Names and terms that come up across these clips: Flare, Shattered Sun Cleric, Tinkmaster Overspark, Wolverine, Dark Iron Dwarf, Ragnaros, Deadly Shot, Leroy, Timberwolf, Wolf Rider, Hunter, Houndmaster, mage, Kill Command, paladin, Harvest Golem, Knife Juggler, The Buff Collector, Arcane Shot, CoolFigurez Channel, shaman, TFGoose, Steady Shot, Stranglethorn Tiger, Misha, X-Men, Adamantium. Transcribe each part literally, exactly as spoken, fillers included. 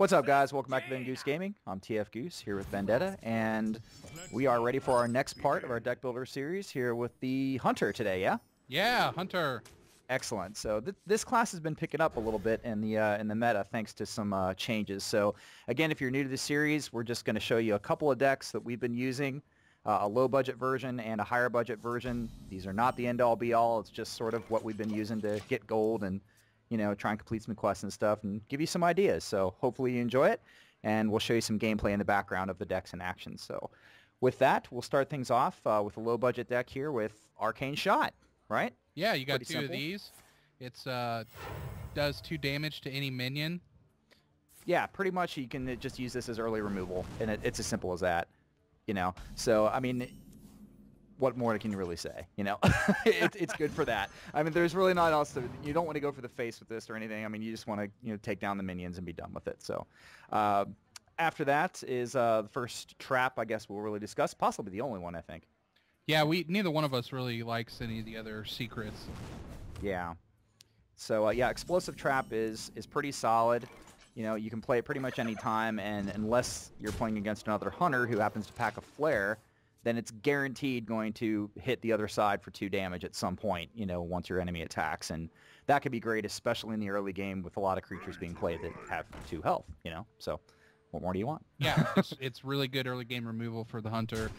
What's up, guys? Welcome back to Van Goose Gaming. I'm T F Goose here with Vendetta, and we are ready for our next part of our deck builder series here with the Hunter today, yeah? Yeah, Hunter. Excellent. So th this class has been picking up a little bit in the uh, in the meta thanks to some uh, changes. So again, if you're new to the series, we're just going to show you a couple of decks that we've been using, uh, a low-budget version and a higher-budget version. These are not the end-all, be-all. It's just sort of what we've been using to get gold and, you know, try and complete some quests and stuff and give you some ideas. So hopefully you enjoy it, and we'll show you some gameplay in the background of the decks in action. So with that, we'll start things off uh, with a low-budget deck here with Arcane Shot, right? Yeah, you got Pretty two simple. of these. It's uh, does two damage to any minion. Yeah, pretty much you can just use this as early removal, and it, it's as simple as that, you know? So, I mean, what more can you really say? You know, it, it's good for that. I mean, there's really not else to, you don't want to go for the face with this or anything. I mean, you just want to, you know, take down the minions and be done with it. So uh, after that is uh, the first trap, I guess, we'll really discuss. Possibly the only one, I think. Yeah, we neither one of us really likes any of the other secrets. Yeah. So uh, yeah, Explosive Trap is is pretty solid. You know, you can play it pretty much any time, and unless you're playing against another hunter who happens to pack a flare, then it's guaranteed going to hit the other side for two damage at some point, you know, once your enemy attacks. And that could be great, especially in the early game with a lot of creatures being played that have two health, you know. So what more do you want? Yeah, it's, it's really good early game removal for the Hunter.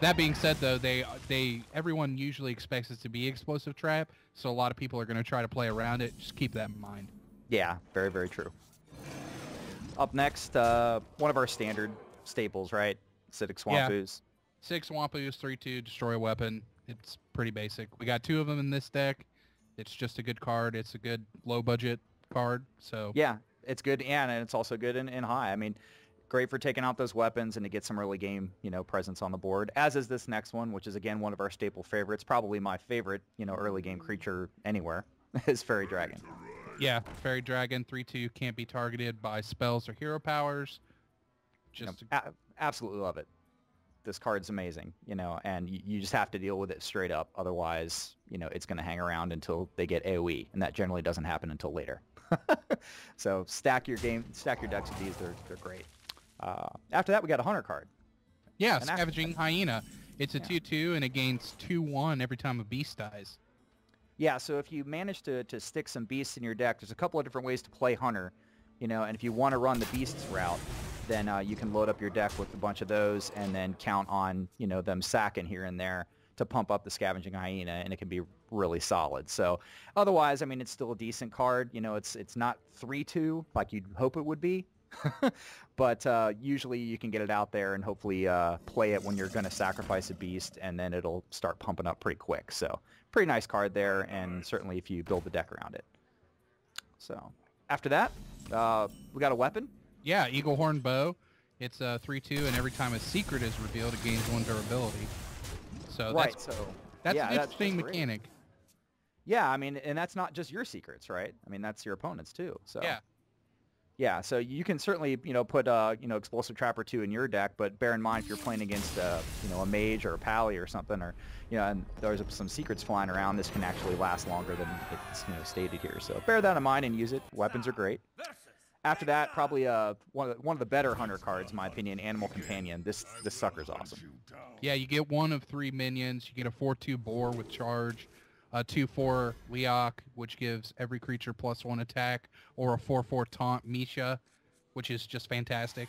That being said, though, they they everyone usually expects it to be Explosive Trap, so a lot of people are going to try to play around it. Just keep that in mind. Yeah, very, very true. Up next, uh, one of our standard staples, right? Acidic Swamp Ooze. Yeah. Six Swamp Ooze, three two, destroy weapon. It's pretty basic. We got two of them in this deck. It's just a good card. It's a good low-budget card. So yeah, it's good, and it's also good in, in high. I mean, great for taking out those weapons and to get some early game, you know, presence on the board, as is this next one, which is, again, one of our staple favorites. Probably my favorite, you know, early game creature anywhere is Fairy Dragon. Yeah, Fairy Dragon, three two, can't be targeted by spells or hero powers. Just you know, a absolutely love it. This card's amazing, you know, and you, you just have to deal with it straight up. Otherwise, you know, it's going to hang around until they get A O E, and that generally doesn't happen until later. So stack your game, stack your decks with these. They're they're great. Uh, after that, we got a hunter card. Yeah, An Scavenging Hyena. It's a two two, yeah, and it gains two one every time a beast dies. Yeah, so if you manage to to stick some beasts in your deck, there's a couple of different ways to play hunter, you know, and if you want to run the beasts route, then uh, you can load up your deck with a bunch of those and then count on, you know, them sacking here and there to pump up the Scavenging Hyena, and it can be really solid. So otherwise, I mean, it's still a decent card. You know, it's it's not three two like you'd hope it would be, but uh, usually you can get it out there and hopefully uh, play it when you're going to sacrifice a beast, and then it'll start pumping up pretty quick. So pretty nice card there, and certainly if you build the deck around it. So after that, uh, we got a weapon. Yeah, Eaglehorn Bow. It's a three two, and every time a secret is revealed, it gains one durability. So right, that's, so, that's yeah, an interesting that's mechanic. Great. Yeah, I mean, and that's not just your secrets, right? I mean, that's your opponent's too. So yeah, yeah. So you can certainly, you know, put uh, you know, Explosive Trap or two in your deck, but bear in mind if you're playing against uh, you know, a mage or a pally or something, or you know, and there's some secrets flying around, this can actually last longer than it's, you know, stated here. So bear that in mind and use it. Weapons are great. After that, probably uh, one, of the, one of the better Hunter cards, in my opinion, Animal Companion. This this sucker's awesome. Yeah, you get one of three minions. You get a four two boar with charge, a two four Leok, which gives every creature plus one attack, or a four four taunt Misha, which is just fantastic.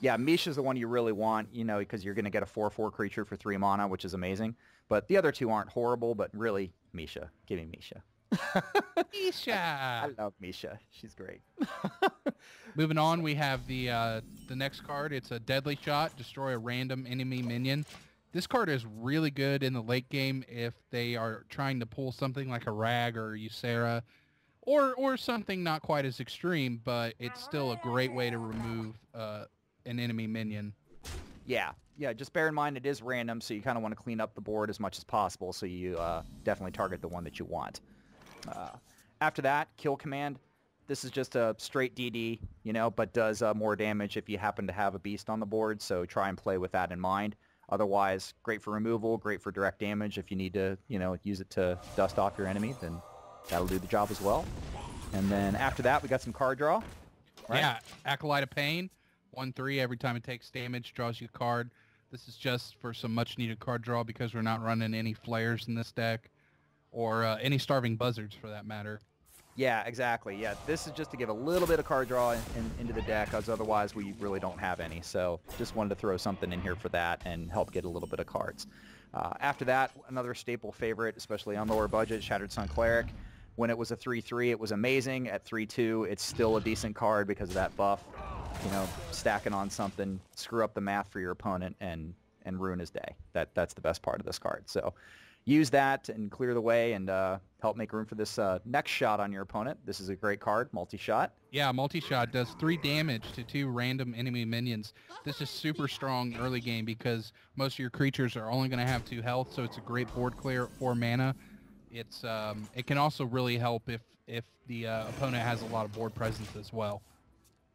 Yeah, Misha's the one you really want, you know, because you're going to get a four four creature for three mana, which is amazing. But the other two aren't horrible, but really, Misha. Give me Misha. Misha. I, I love Misha. She's great. Moving on, we have the uh, the next card. It's a Deadly Shot. Destroy a random enemy minion. This card is really good in the late game if they are trying to pull something like a Rag or Ysera, or or something not quite as extreme, but it's still a great way to remove uh, an enemy minion. Yeah, yeah. Just bear in mind it is random, so you kind of want to clean up the board as much as possible. So you uh, definitely target the one that you want. Uh, after that, Kill Command. This is just a straight D D, you know, but does uh, more damage if you happen to have a beast on the board, so try and play with that in mind. Otherwise, great for removal, great for direct damage. If you need to, you know, use it to dust off your enemy, then that'll do the job as well. And then after that, we got some card draw. right? Yeah, Acolyte of Pain, one three, every time it takes damage, draws you a card. This is just for some much-needed card draw because we're not running any flares in this deck, or uh, any starving buzzards for that matter. Yeah, exactly. Yeah, this is just to give a little bit of card draw in, in, into the deck, because otherwise we really don't have any. So just wanted to throw something in here for that and help get a little bit of cards. Uh, after that, another staple favorite, especially on lower budget, Shattered Sun Cleric. When it was a three three, it was amazing. At three two, it's still a decent card because of that buff. You know, stacking on something, screw up the math for your opponent, and and ruin his day. That that's the best part of this card. So use that and clear the way and uh, help make room for this uh, next shot on your opponent. This is a great card, Multi-Shot. Yeah, Multi-Shot does three damage to two random enemy minions. This is super strong early game because most of your creatures are only going to have two health, so it's a great board clear at four mana. It's um, it can also really help if, if the uh, opponent has a lot of board presence as well.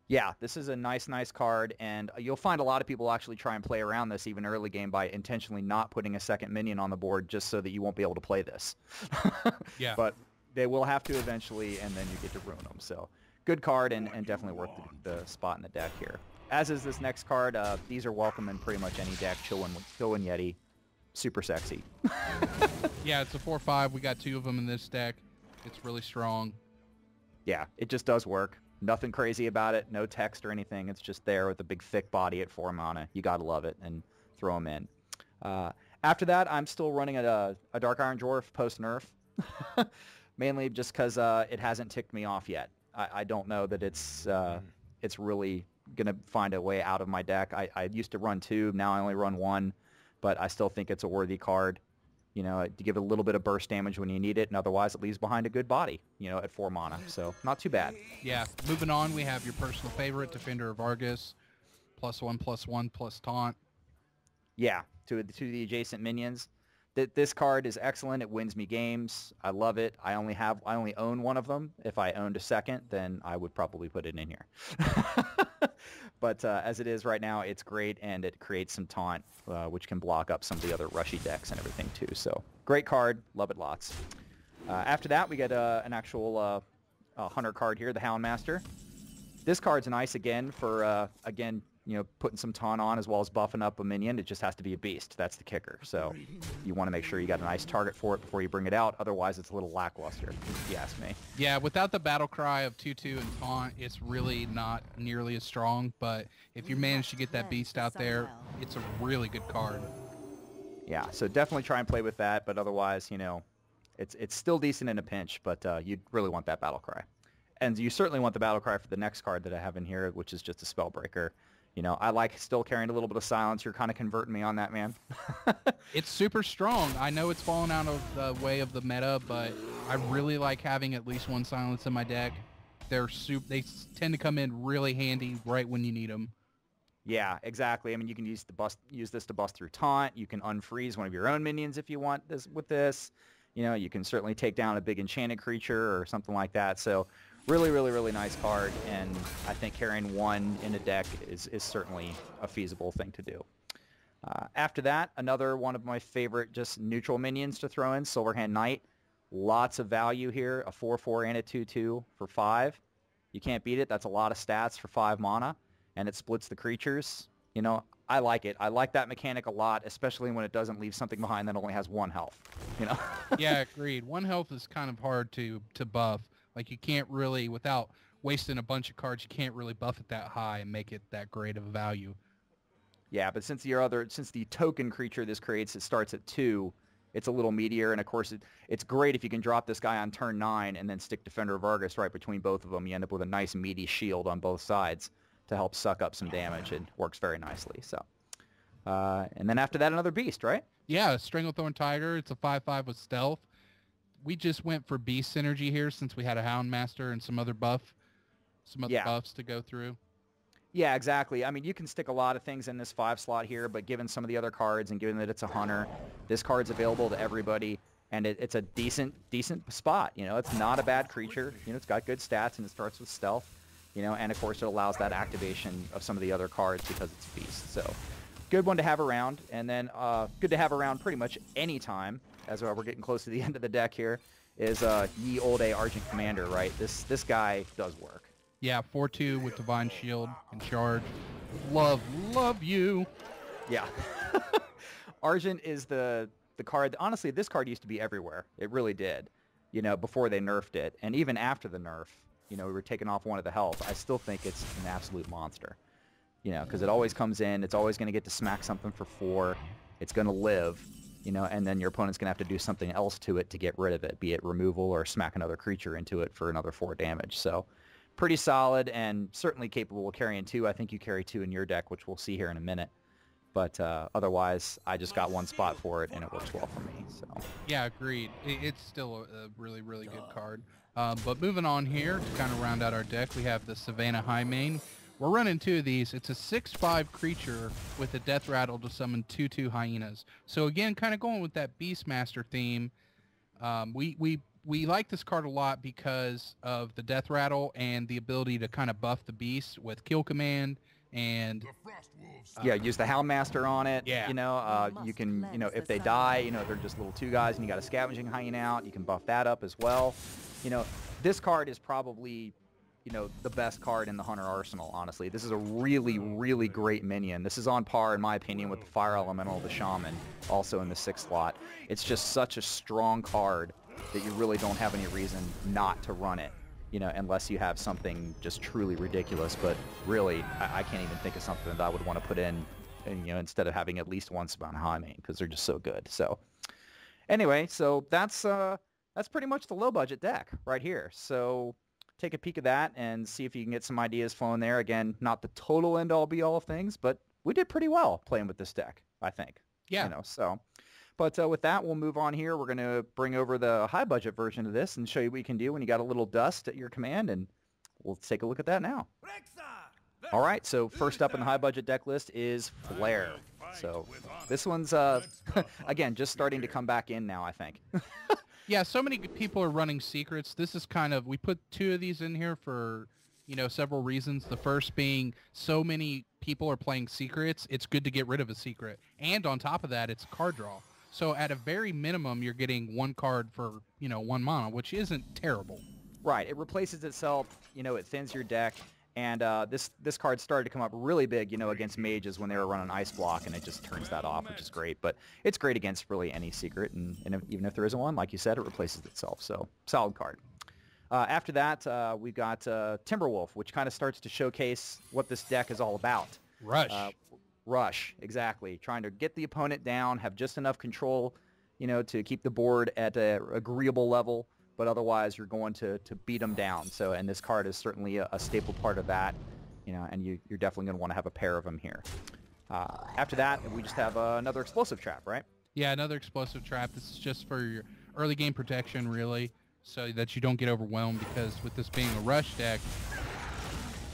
Yeah, this is a nice, nice card, and you'll find a lot of people actually try and play around this even early game by intentionally not putting a second minion on the board just so that you won't be able to play this. Yeah. But they will have to eventually, and then you get to ruin them. So good card, and, and definitely worth the, the spot in the deck here. As is this next card, uh, these are welcome in pretty much any deck. Chillin' Yeti, super sexy. Yeah, it's a four five. We got two of them in this deck. It's really strong. Yeah, it just does work. Nothing crazy about it, no text or anything. It's just there with a big thick body at four mana. You gotta love it, and throw them in. Uh, after that, I'm still running a, a Dark Iron Dwarf post-nerf, mainly just because uh, it hasn't ticked me off yet. I, I don't know that it's uh, it's really gonna find a way out of my deck. I, I used to run two, now I only run one, but I still think it's a worthy card. You know, to give it a little bit of burst damage when you need it, and otherwise it leaves behind a good body, you know, at four mana. So, not too bad. Yeah, moving on, we have your personal favorite, Defender of Argus. Plus one, plus one, plus taunt. Yeah, to, to the adjacent minions. Th this card is excellent. It wins me games. I love it. I only have, I only own one of them. If I owned a second, then I would probably put it in here. But uh, as it is right now, it's great, and it creates some taunt, uh, which can block up some of the other rushy decks and everything, too. So, great card. Love it lots. Uh, after that, we get uh, an actual uh, uh, Hunter card here, the Houndmaster. This card's nice, again, for, uh, again, you know, putting some taunt on as well as buffing up a minion. It just has to be a beast. That's the kicker. So, you want to make sure you got a nice target for it before you bring it out. Otherwise, it's a little lackluster, if you ask me. Yeah, without the battle cry of two two and taunt, it's really not nearly as strong. But if you manage to get that beast out there, it's a really good card. Yeah, so definitely try and play with that. But otherwise, you know, it's, it's still decent in a pinch. But uh, you'd really want that battle cry. And you certainly want the battle cry for the next card that I have in here, which is just a Spellbreaker. You know, I like still carrying a little bit of silence. You're kind of converting me on that, man. It's super strong. I know it's fallen out of the way of the meta, but I really like having at least one silence in my deck. They're super, they tend to come in really handy right when you need them. Yeah, exactly. I mean, you can use the bust, use this to bust through taunt. You can unfreeze one of your own minions if you want this with this. You know, you can certainly take down a big enchanted creature or something like that. So... really, really, really nice card, and I think carrying one in a deck is, is certainly a feasible thing to do. Uh, after that, another one of my favorite just neutral minions to throw in, Silverhand Knight. Lots of value here, a four four and a two two for five. You can't beat it. That's a lot of stats for five mana, and it splits the creatures. You know, I like it. I like that mechanic a lot, especially when it doesn't leave something behind that only has one health. You know? Yeah, agreed. One health is kind of hard to, to buff. Like, you can't really, without wasting a bunch of cards, you can't really buff it that high and make it that great of a value. Yeah, but since the other, since the token creature this creates, it starts at two, it's a little meteor, and of course, it, it's great if you can drop this guy on turn nine and then stick Defender of Argus right between both of them. You end up with a nice meaty shield on both sides to help suck up some damage. It works very nicely, so. Uh, and then after that, another beast, right? Yeah, Stranglethorn Tiger. It's a five five with stealth. We just went for beast synergy here since we had a Houndmaster and some other buff, some other yeah. buffs to go through. Yeah, exactly. I mean, you can stick a lot of things in this five slot here, but given some of the other cards and given that it's a Hunter, this card's available to everybody, and it, it's a decent, decent spot. You know, it's not a bad creature. You know, it's got good stats, and it starts with stealth. You know, and of course, it allows that activation of some of the other cards because it's beast. So, good one to have around, and then uh, good to have around pretty much any time. As well, we're getting close to the end of the deck here, is uh, ye olde Argent Commander, right? This this guy does work. Yeah, four two with Divine Shield and Charge. Love, love you. Yeah. Argent is the the card. Honestly, this card used to be everywhere. It really did. You know, before they nerfed it, and even after the nerf, you know, we were taking off one of the health. I still think it's an absolute monster. You know, because it always comes in. It's always going to get to smack something for four. It's going to live. You know, and then your opponent's going to have to do something else to it to get rid of it, be it removal or smack another creature into it for another four damage. So pretty solid and certainly capable of carrying two. I think you carry two in your deck, which we'll see here in a minute. But uh, otherwise, I just got one spot for it, and it works well for me. So yeah, agreed. It's still a really, really good card. Um, but moving on here to kind of round out our deck, we have the Savannah Highmane. We're running two of these. It's a six five creature with a death rattle to summon two two hyenas. So again, kind of going with that Beastmaster theme. Um, we, we, we like this card a lot because of the death rattle and the ability to kind of buff the beast with Kill Command and... Uh, yeah, use the Houndmaster on it. Yeah. You know, uh, you can, you know, if they die, you know, they're just little two guys and you got a Scavenging Hyena out. You can buff that up as well. You know, this card is probably... you know, the best card in the Hunter arsenal, honestly. This is a really, really great minion. This is on par, in my opinion, with the Fire Elemental, the Shaman, also in the sixth slot. It's just such a strong card that you really don't have any reason not to run it, you know, unless you have something just truly ridiculous. But really, I, I can't even think of something that I would want to put in, and, you know, instead of having at least one Savannah Highmane, because they're just so good. So anyway, so that's, uh, that's pretty much the low-budget deck right here. So... take a peek at that and see if you can get some ideas flowing there. Again, not the total end-all be-all of things, but we did pretty well playing with this deck, I think. Yeah. You know, so. But uh, with that, we'll move on here. We're going to bring over the high-budget version of this and show you what you can do when you got a little dust at your command, and we'll take a look at that now. All right, so first up in the high-budget deck list is Flare. So this one's, uh, again, just starting to come back in now, I think. Yeah, so many people are running secrets. This is kind of, we put two of these in here for, you know, several reasons. The first being so many people are playing secrets, it's good to get rid of a secret. And on top of that, it's card draw. So at a very minimum, you're getting one card for, you know, one mana, which isn't terrible. Right, it replaces itself, you know, it thins your deck. And uh, this, this card started to come up really big, you know, against mages when they were running Ice Block, and it just turns that off, which is great. But it's great against really any secret, and, and if, even if there isn't one, like you said, it replaces itself. So, solid card. Uh, after that, uh, we've got uh, Timberwolf, which kind of starts to showcase what this deck is all about. Rush. Uh, rush, exactly. Trying to get the opponent down, have just enough control, you know, to keep the board at an agreeable level. But otherwise, you're going to, to beat them down. So, and this card is certainly a, a staple part of that, you know, and you, you're definitely going to want to have a pair of them here. Uh, after that, we just have uh, another Explosive Trap, right? Yeah, another Explosive Trap. This is just for your early game protection, really, so that you don't get overwhelmed, because with this being a rush deck,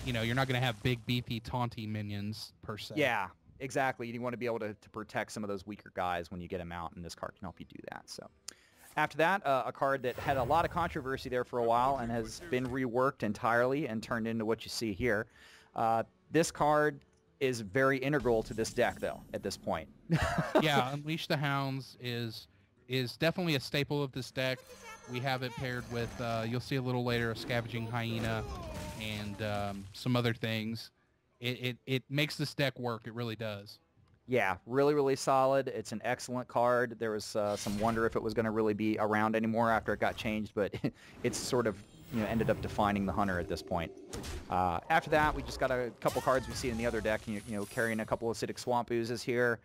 you know, you're not going to have big, beefy, taunty minions, per se. Yeah, exactly. You want to be able to, to protect some of those weaker guys when you get them out, and this card can help you do that, so... After that, uh, a card that had a lot of controversy there for a while and has been reworked entirely and turned into what you see here. Uh, this card is very integral to this deck, though, at this point. Yeah, Unleash the Hounds is is definitely a staple of this deck. We have it paired with, uh, you'll see a little later, a Scavenging Hyena and um, some other things. It, it, it makes this deck work. It really does. Yeah, really, really solid. It's an excellent card. There was uh, some wonder if it was going to really be around anymore after it got changed, but it's sort of, you know, ended up defining the Hunter at this point. Uh, after that, we just got a couple cards we see in the other deck, you, you know, carrying a couple of Acidic Swamp Oozes here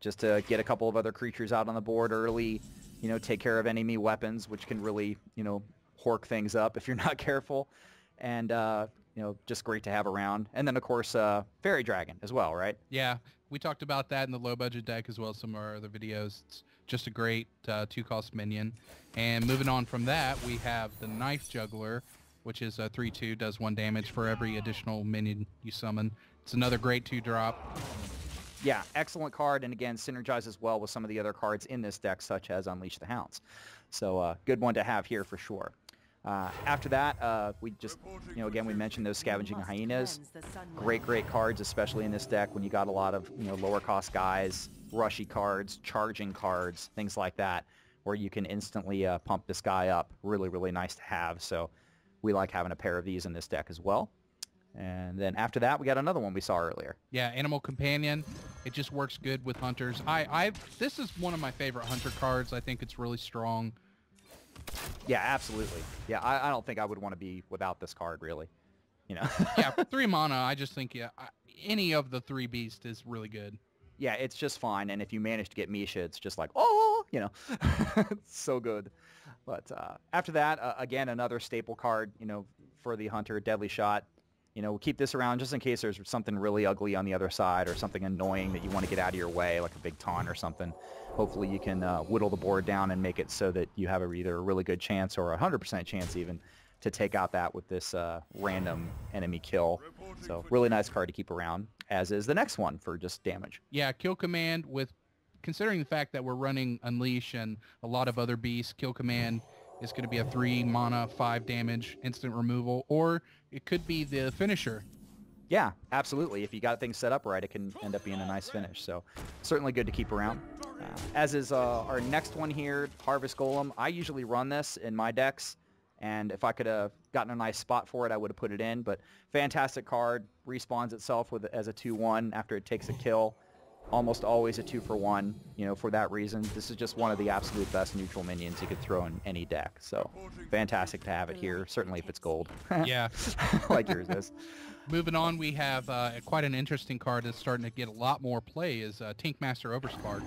just to get a couple of other creatures out on the board early, you know, take care of enemy weapons, which can really, you know, hork things up if you're not careful. And, uh, you know, just great to have around. And then, of course, uh, Fairy Dragon as well, right? Yeah. We talked about that in the low-budget deck as well as some of our other videos. It's just a great uh, two-cost minion. And moving on from that, we have the Knife Juggler, which is a three two, does one damage for every additional minion you summon. It's another great two-drop. Yeah, excellent card, and again, synergizes well with some of the other cards in this deck, such as Unleash the Hounds. So, uh, good one to have here for sure. Uh, after that, uh, we just, you know, again, we mentioned those Scavenging Hyenas. Great, great cards, especially in this deck when you got a lot of, you know, lower cost guys, rushy cards, charging cards, things like that, where you can instantly uh, pump this guy up. Really, really nice to have. So we like having a pair of these in this deck as well. And then after that, we got another one we saw earlier. Yeah, Animal Companion. It just works good with hunters. I, I, this is one of my favorite hunter cards. I think it's really strong. Yeah, absolutely. Yeah, I, I don't think I would want to be without this card, really. You know. Yeah, for three mana, I just think yeah, I, any of the three beasts is really good. Yeah, it's just fine. And if you manage to get Misha, it's just like, oh, you know, it's so good. But uh, after that, uh, again, another staple card, you know, for the hunter, Deadly Shot. You know, we'll keep this around just in case there's something really ugly on the other side or something annoying that you want to get out of your way, like a big taunt or something. Hopefully you can uh, whittle the board down and make it so that you have a, either a really good chance or a one hundred percent chance even to take out that with this uh, random enemy kill. So really nice card to keep around, as is the next one for just damage. Yeah, Kill Command with, considering the fact that we're running Unleash and a lot of other beasts, Kill Command is going to be a three mana, five damage, instant removal, or it could be the finisher. Yeah, absolutely. If you got things set up right, it can end up being a nice finish. So certainly good to keep around. Uh, as is uh, our next one here, Harvest Golem. I usually run this in my decks, and if I could have gotten a nice spot for it, I would have put it in. But fantastic card. Respawns itself with as a two one after it takes a kill. Almost always a two for one, you know, for that reason. This is just one of the absolute best neutral minions you could throw in any deck. So fantastic to have it here, certainly if it's gold. Yeah. Like yours is. Moving on, we have uh, quite an interesting card that's starting to get a lot more play is uh, Tinkmaster Overspark.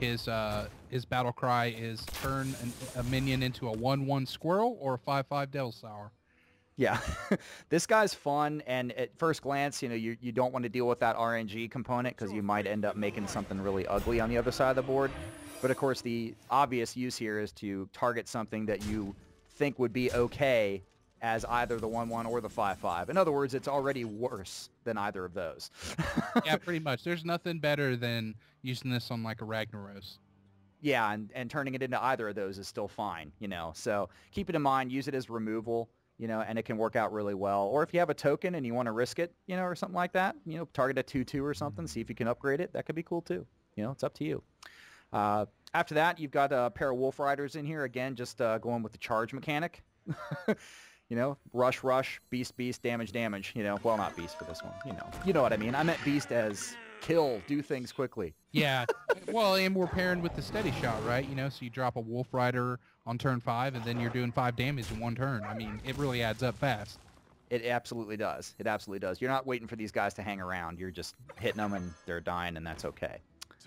His, uh, his battle cry is turn an, a minion into a one one squirrel or a five five Devil's Sour. Yeah, this guy's fun, and at first glance, you know, you, you don't want to deal with that R N G component because you might end up making something really ugly on the other side of the board. But of course, the obvious use here is to target something that you think would be okay as either the one one or the five five. In other words, it's already worse than either of those. Yeah, pretty much. There's nothing better than using this on like a Ragnaros. Yeah, and, and turning it into either of those is still fine, you know. So keep it in mind, use it as removal. You know, and it can work out really well. Or if you have a token and you want to risk it, you know, or something like that, you know, target a two two or something, see if you can upgrade it. That could be cool, too. You know, it's up to you. Uh, after that, you've got a pair of Wolf Riders in here. Again, just uh, going with the charge mechanic. You know, rush, rush, beast, beast, damage, damage. You know, well, not beast for this one. You know, you know what I mean. I meant beast as kill, do things quickly. Yeah. Well, and we're pairing with the Steady Shot, right? You know, so you drop a Wolf Rider on turn five, and then you're doing five damage in one turn. I mean, it really adds up fast. It absolutely does. It absolutely does. You're not waiting for these guys to hang around. You're just hitting them, and they're dying, and that's okay.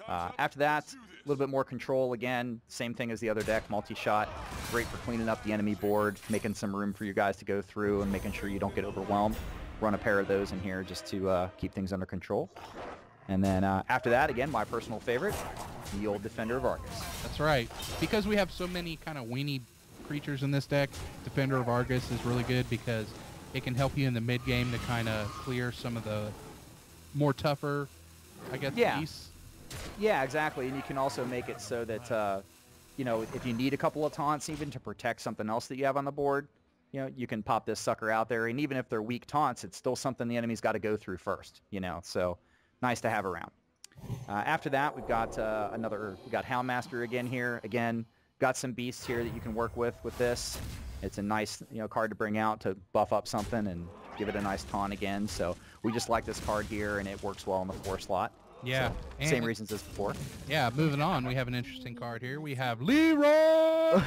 Uh, after that, a little bit more control again. Same thing as the other deck, multi-shot. Great for cleaning up the enemy board, making some room for you guys to go through, and making sure you don't get overwhelmed. Run a pair of those in here just to uh, keep things under control. And then uh, after that, again, my personal favorite, the old Defender of Argus. That's right. Because we have so many kind of weenie creatures in this deck, Defender of Argus is really good because it can help you in the mid-game to kind of clear some of the more tougher, I guess, yeah. beasts. Yeah, exactly. And you can also make it so that, uh, you know, if you need a couple of taunts even to protect something else that you have on the board, you know, you can pop this sucker out there. And even if they're weak taunts, it's still something the enemy's got to go through first, you know, so... Nice to have around. Uh, after that, we've got uh, another, we got Houndmaster again here. Again, got some beasts here that you can work with with this. It's a nice, you know, card to bring out to buff up something and give it a nice taunt again. So we just like this card here, and it works well in the four slot. Yeah. So, same reasons as before. Yeah, moving on, we have an interesting card here. We have Leroy!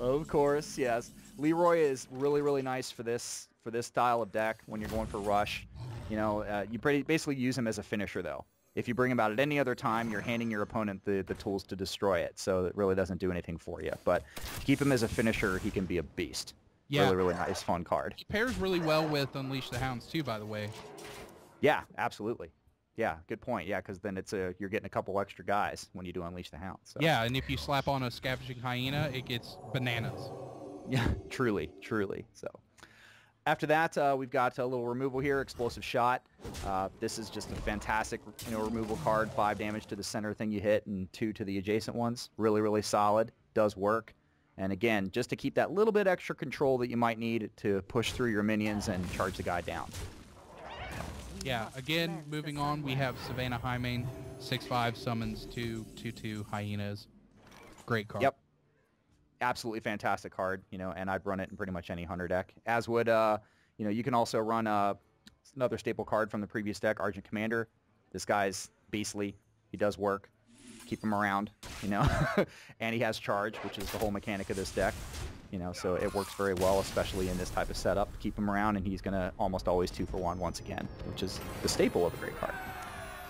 Of course, yes. Leroy is really, really nice for this for this style of deck when you're going for rush. You know, uh, you pretty basically use him as a finisher, though. If you bring him out at any other time, you're handing your opponent the, the tools to destroy it, so it really doesn't do anything for you. But to keep him as a finisher, he can be a beast. Yeah. Really, really nice, fun card. He pairs really well with Unleash the Hounds, too, by the way. Yeah, absolutely. Yeah, good point. Yeah, because then it's a, you're getting a couple extra guys when you do Unleash the Hounds. So. Yeah, and if you slap on a Scavenging Hyena, it gets bananas. Yeah, truly, truly, so... After that, uh, we've got a little removal here, Explosive Shot. Uh, this is just a fantastic, you know, removal card. Five damage to the center thing you hit and two to the adjacent ones. Really, really solid. Does work. And again, just to keep that little bit extra control that you might need to push through your minions and charge the guy down. Yeah, again, moving on, we have Savannah Highmane. six five summons two, two, two hyenas. Great card. Yep. Absolutely fantastic card, you know, and I'd run it in pretty much any hunter deck, as would, uh, You know, you can also run uh, another staple card from the previous deck, Argent Commander. This guy's beastly. He does work. Keep him around, you know. And he has charge, which is the whole mechanic of this deck. You know, so it works very well, especially in this type of setup. Keep him around, and he's going to almost always two for one once again, which is the staple of a great card.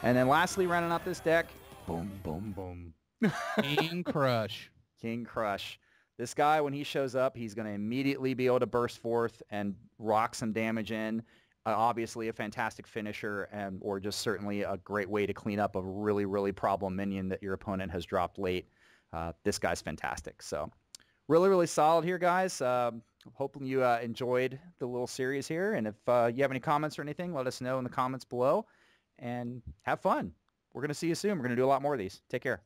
And then lastly, running up this deck, boom, boom, boom. King Crush. King Crush. This guy, when he shows up, he's going to immediately be able to burst forth and rock some damage in. Uh, obviously a fantastic finisher, and or just certainly a great way to clean up a really, really problem minion that your opponent has dropped late. Uh, this guy's fantastic. So really, really solid here, guys. Um, hoping you uh, enjoyed the little series here. And if uh, you have any comments or anything, let us know in the comments below. And have fun. We're going to see you soon. We're going to do a lot more of these. Take care.